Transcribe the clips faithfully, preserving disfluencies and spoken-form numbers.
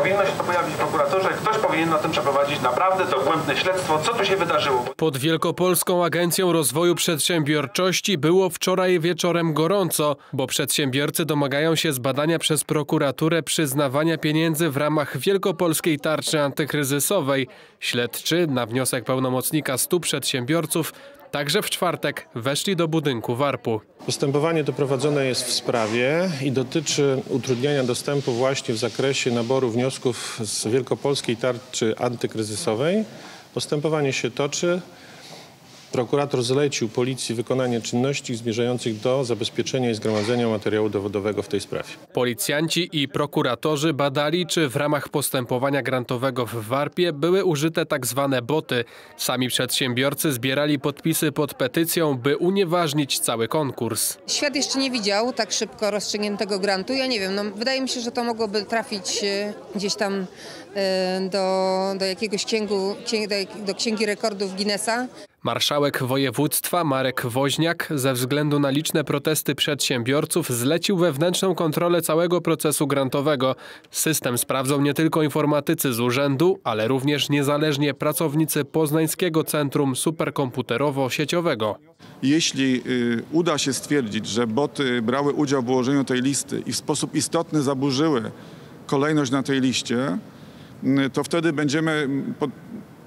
powinno się to pojawić w prokuraturze, ktoś powinien na tym przeprowadzić naprawdę dogłębne śledztwo, co tu się wydarzyło. Pod Wielkopolską Agencją Rozwoju Przedsiębiorczości było wczoraj wieczorem gorąco, bo przedsiębiorcy domagają się zbadania przez prokuraturę przyznawania pieniędzy w ramach Wielkopolskiej Tarczy Antykryzysowej. Śledczy, na wniosek pełnomocnika stu przedsiębiorców, także w czwartek weszli do budynku warpu. Postępowanie doprowadzone jest w sprawie i dotyczy utrudniania dostępu właśnie w zakresie naboru wniosków z Wielkopolskiej Tarczy Antykryzysowej. Postępowanie się toczy. Prokurator zlecił policji wykonanie czynności zmierzających do zabezpieczenia i zgromadzenia materiału dowodowego w tej sprawie. Policjanci i prokuratorzy badali, czy w ramach postępowania grantowego w warpie były użyte tak zwane boty. Sami przedsiębiorcy zbierali podpisy pod petycją, by unieważnić cały konkurs. Świat jeszcze nie widział tak szybko rozstrzygniętego grantu. Ja nie wiem, no, wydaje mi się, że to mogłoby trafić gdzieś tam do, do jakiegoś księgu, do księgi rekordów Guinnessa. Marszałek województwa Marek Woźniak ze względu na liczne protesty przedsiębiorców zlecił wewnętrzną kontrolę całego procesu grantowego. System sprawdzą nie tylko informatycy z urzędu, ale również niezależnie pracownicy Poznańskiego Centrum Superkomputerowo-Sieciowego. Jeśli uda się stwierdzić, że boty brały udział w ułożeniu tej listy i w sposób istotny zaburzyły kolejność na tej liście, to wtedy będziemy... pod...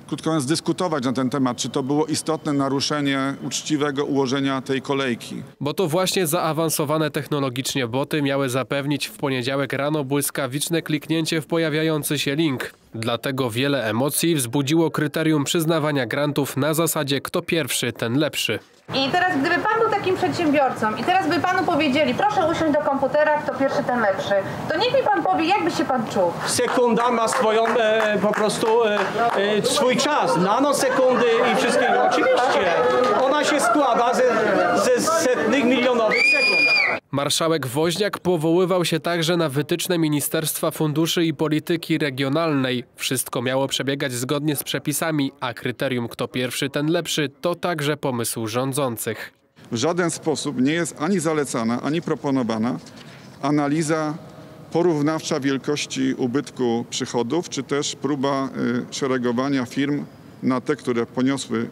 krótko mówiąc, dyskutować na ten temat, czy to było istotne naruszenie uczciwego ułożenia tej kolejki. Bo to właśnie zaawansowane technologicznie boty miały zapewnić w poniedziałek rano błyskawiczne kliknięcie w pojawiający się link. Dlatego wiele emocji wzbudziło kryterium przyznawania grantów na zasadzie kto pierwszy, ten lepszy. I teraz gdyby pan był takim przedsiębiorcą i teraz by panu powiedzieli, proszę usiąść do komputera, kto pierwszy, ten lepszy, to niech mi pan powie, jakby się pan czuł. Sekunda ma swoją e, po prostu e, e, swój czas, nanosekundy i wszystkiego. Oczywiście ona się składa ze, ze setnych milionowych sekund. Marszałek Woźniak powoływał się także na wytyczne Ministerstwa Funduszy i Polityki Regionalnej. Wszystko miało przebiegać zgodnie z przepisami, a kryterium kto pierwszy, ten lepszy to także pomysł rządzących. W żaden sposób nie jest ani zalecana, ani proponowana analiza porównawcza wielkości ubytku przychodów, czy też próba szeregowania firm na te, które poniosły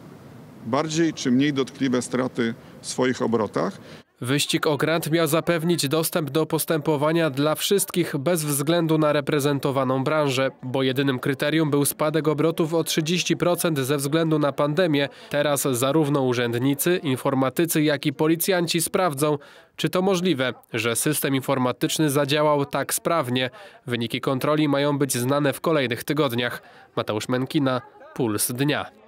bardziej czy mniej dotkliwe straty w swoich obrotach. Wyścig o grant miał zapewnić dostęp do postępowania dla wszystkich bez względu na reprezentowaną branżę, bo jedynym kryterium był spadek obrotów o trzydzieści procent ze względu na pandemię. Teraz zarówno urzędnicy, informatycy, jak i policjanci sprawdzą, czy to możliwe, że system informatyczny zadziałał tak sprawnie. Wyniki kontroli mają być znane w kolejnych tygodniach. Mateusz Mękina, Puls Dnia.